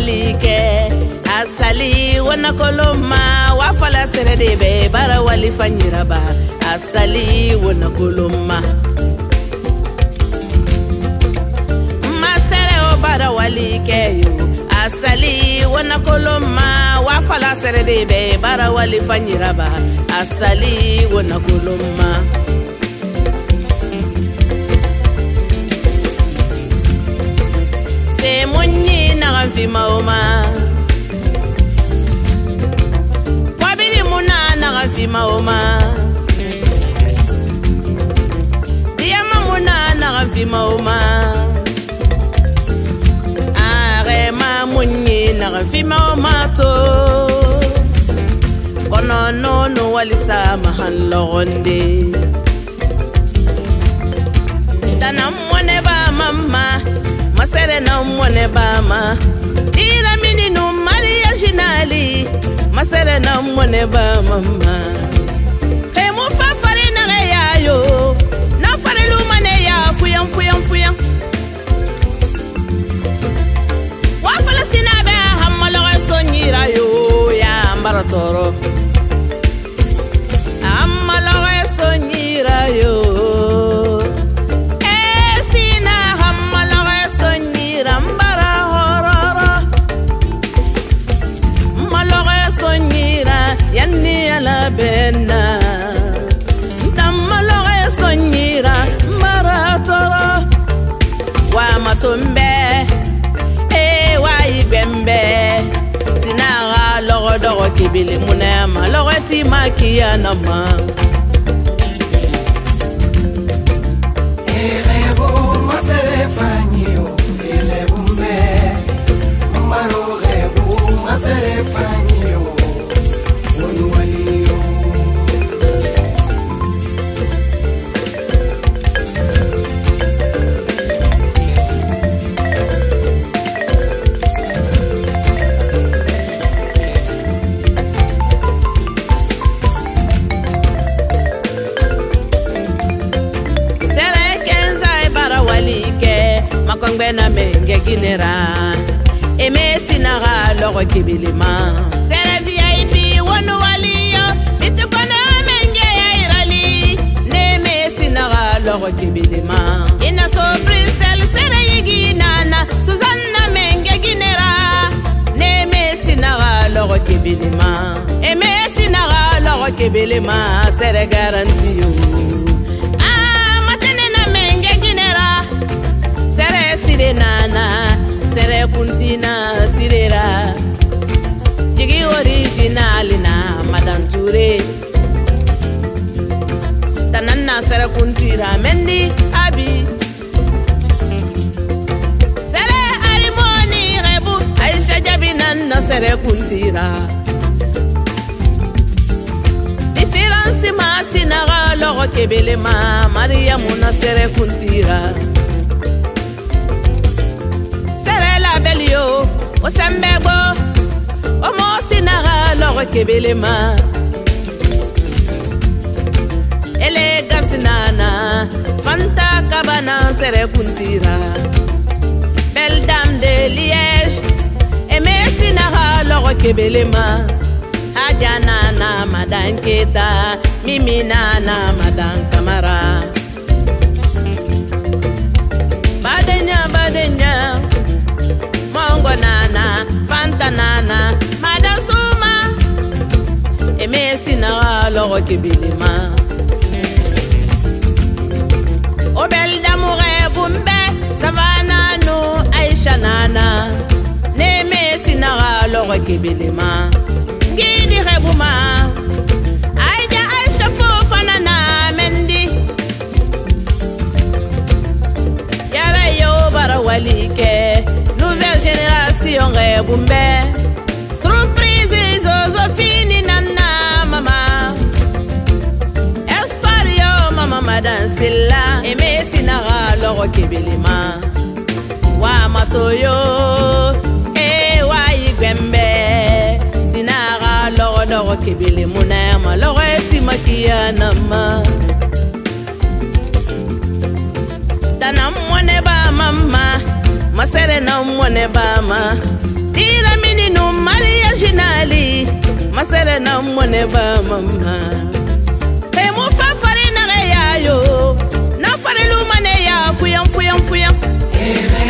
walike asali wana koloma wafala seredebe bara walifanyiraba asali wana koloma masere obara walike asali wana koloma wafala seredebe bara walifanyiraba asali wana koloma se munyi na mfima oma wabili muna na mfima oma diyama muna na mfima oma arema munyi na mfima oma to kono nono walisa mahalo gonde dana mwone ba mama masere na mwone bama ira mini no maria jinali masere na mwone ba mama he mo fa fare na yayo na fare lu mane ya fuyam fuyam fuyam wa fala sinabe hamalo sonira yo ya ambaratoro amalo sonira yo benna tamalo sonira maratoro wa matombe e wa igbembe sinara logodogo kibile munema logati makia nama erebo masere fanyo bile bumbe maro rebo masere fanyo na menge ginera emesi naga logo kibilima sere vip wonu waliyo bitukona menge yairali ne emesi naga logo kibilima ina so brisel sere yigi nana suzanna menge ginera ne emesi naga logo kibilima emesi naga logo kibilima sere garantiyo nana sere kuntina sirera jigi original na madam Touré tanana sere kuntira mendi abi sere arimoni rebu aisha jabinana sere kuntira difference ma sinaga logo kebele ma mariamu na sere kuntira belio o sambebo o mo sinara loro kebelema ele gasinana fanta cabana sere kuntira belle dame de Liège et me sinara loro kebelema ajana na madanketa mimi nana madan Camara badenya badenya Mongo nana, Fanta nana, Madame Souma Emesi nara loro kibilima Obel d'amouré bumbe, Savana no, Aisha nana Ne emesi nara loro kibilima Ngini rebuma Aida Aisha fofa nana mendi Yara yo bara walike Nouvelle génération rebumbe Surprise Josephine nana mama Espario mama madan Silla Eme sinara loro kebelema Wa matoyo E wa igbembe Sinara loro loro kebele munema Loro etimakia nama Dana mwone ba mama Masere na mwone bama Tira menino Maria Ginali, mas ela não moneva mamã. É mofa farina reaio, não farelo maneia, fuyam, fuyam, fuyam.